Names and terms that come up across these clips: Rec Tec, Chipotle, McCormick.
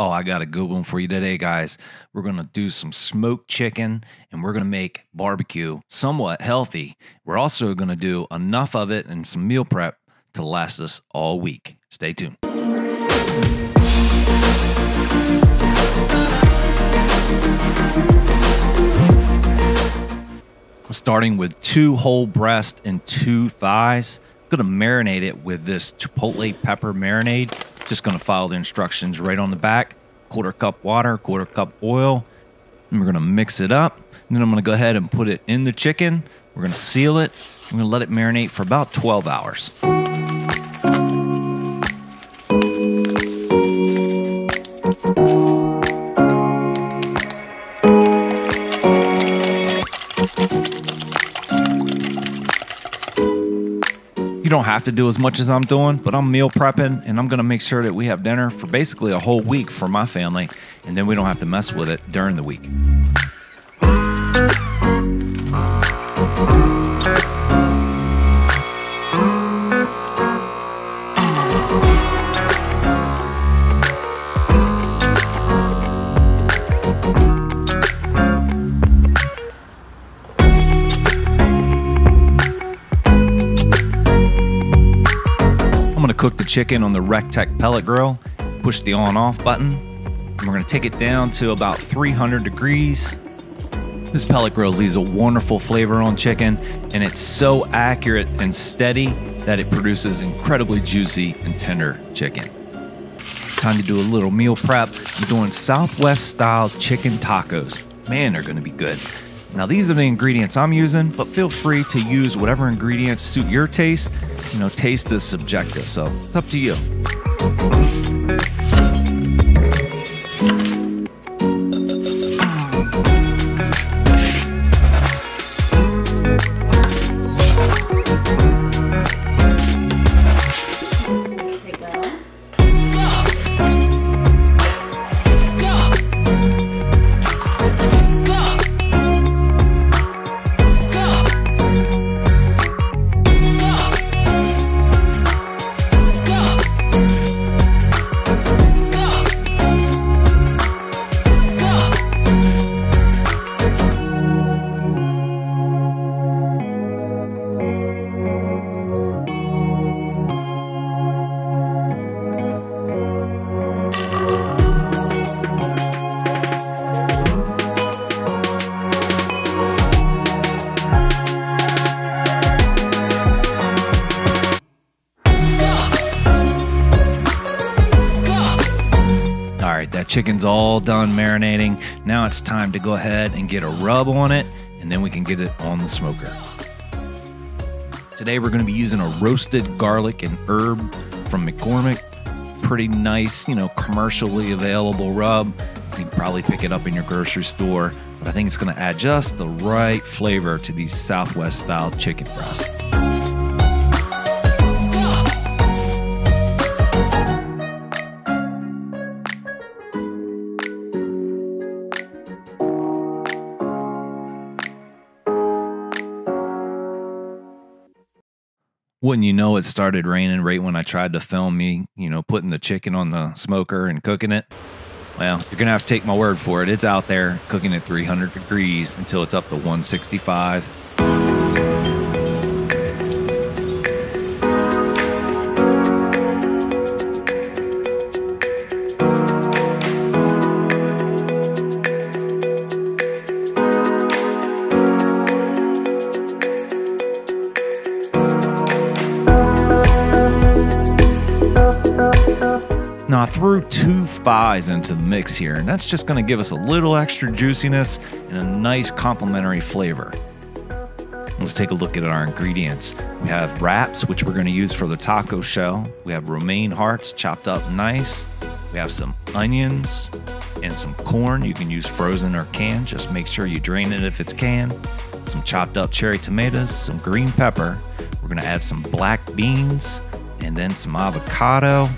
Oh, I got a good one for you today, guys. We're going to do some smoked chicken, and we're going to make barbecue somewhat healthy. We're also going to do enough of it and some meal prep to last us all week. Stay tuned. I'm starting with 2 whole breasts and 2 thighs. I'm gonna marinate it with this chipotle pepper marinade. Just gonna follow the instructions right on the back. 1/4 cup water, 1/4 cup oil. And we're gonna mix it up. And then I'm gonna go ahead and put it in the chicken. We're gonna seal it. I'm gonna let it marinate for about 12 hours. You don't have to do as much as I'm doing, but I'm meal prepping, and I'm gonna make sure that we have dinner for basically a whole week for my family, and then we don't have to mess with it during the week. Cook the chicken on the Rec Tec pellet grill, push the on off button, and we're gonna take it down to about 300 degrees. This pellet grill leaves a wonderful flavor on chicken, and it's so accurate and steady that it produces incredibly juicy and tender chicken. Time to do a little meal prep. I'm doing Southwest style chicken tacos. Man, they're gonna be good. Now these are the ingredients I'm using, but feel free to use whatever ingredients suit your taste. You know, taste is subjective, so it's up to you. Chicken's all done marinating. Now it's time to go ahead and get a rub on it, and then we can get it on the smoker. Today we're going to be using a roasted garlic and herb from McCormick. Pretty nice, you know, commercially available rub. You can probably pick it up in your grocery store, but I think it's going to add just the right flavor to these Southwest style chicken breasts. Wouldn't you know, it started raining right when I tried to film me, you know, putting the chicken on the smoker and cooking it. Well, you're gonna have to take my word for it. It's out there cooking at 300 degrees until it's up to 165. Now I threw 2 thighs into the mix here, and that's just gonna give us a little extra juiciness and a nice complementary flavor. Let's take a look at our ingredients. We have wraps, which we're gonna use for the taco shell. We have romaine hearts chopped up nice. We have some onions and some corn. You can use frozen or canned, just make sure you drain it if it's canned. Some chopped up cherry tomatoes, some green pepper. We're gonna add some black beans and then some avocado.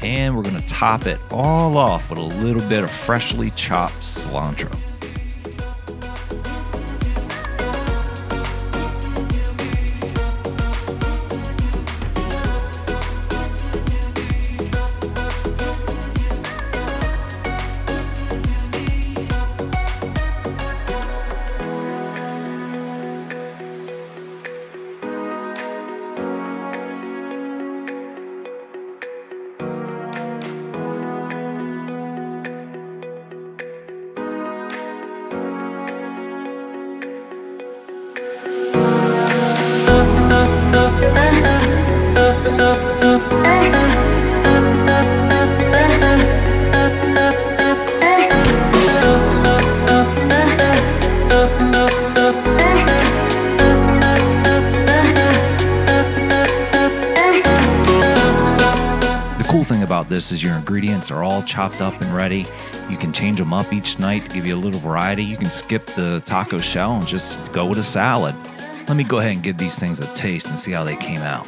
And we're gonna top it all off with a little bit of freshly chopped cilantro. This is your ingredients are all chopped up and ready. You can change them up each night to give you a little variety. You can skip the taco shell and just go with a salad. Let me go ahead and give these things a taste and see how they came out.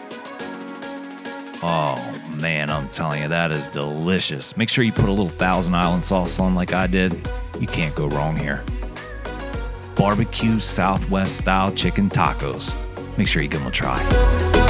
Oh man, I'm telling you, that is delicious. Make sure you put a little Thousand Island sauce on like I did. You can't go wrong here. Barbecue Southwest style chicken tacos. Make sure you give them a try.